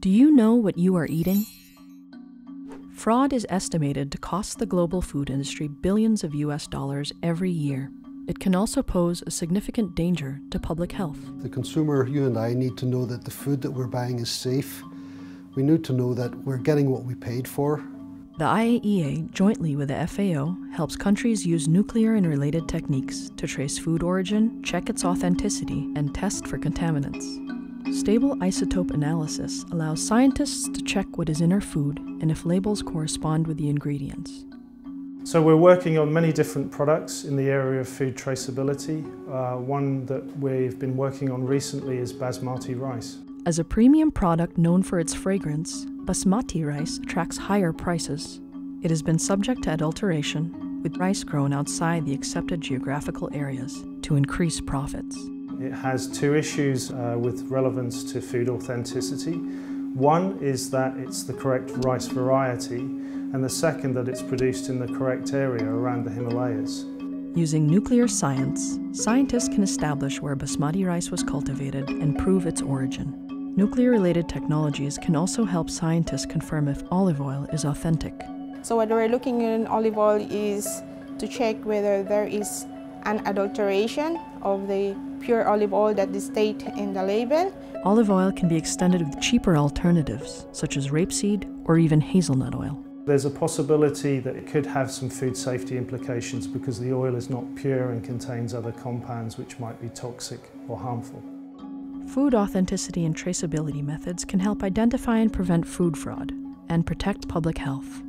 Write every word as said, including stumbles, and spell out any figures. Do you know what you are eating? Fraud is estimated to cost the global food industry billions of U S dollars every year. It can also pose a significant danger to public health. The consumer, you and I, need to know that the food that we're buying is safe. We need to know that we're getting what we paid for. The I A E A, jointly with the F A O, helps countries use nuclear and related techniques to trace food origin, check its authenticity, and test for contaminants. Stable isotope analysis allows scientists to check what is in our food and if labels correspond with the ingredients. So we're working on many different products in the area of food traceability. Uh, one that we've been working on recently is basmati rice. As a premium product known for its fragrance, basmati rice attracts higher prices. It has been subject to adulteration, with rice grown outside the accepted geographical areas to increase profits. It has two issues uh, with relevance to food authenticity. One is that it's the correct rice variety, and the second that it's produced in the correct area around the Himalayas. Using nuclear science, scientists can establish where basmati rice was cultivated and prove its origin. Nuclear-related technologies can also help scientists confirm if olive oil is authentic. So what we're looking at in olive oil is to check whether there is an adulteration of the pure olive oil that is stated in the label. Olive oil can be extended with cheaper alternatives, such as rapeseed or even hazelnut oil. There's a possibility that it could have some food safety implications because the oil is not pure and contains other compounds which might be toxic or harmful. Food authenticity and traceability methods can help identify and prevent food fraud and protect public health.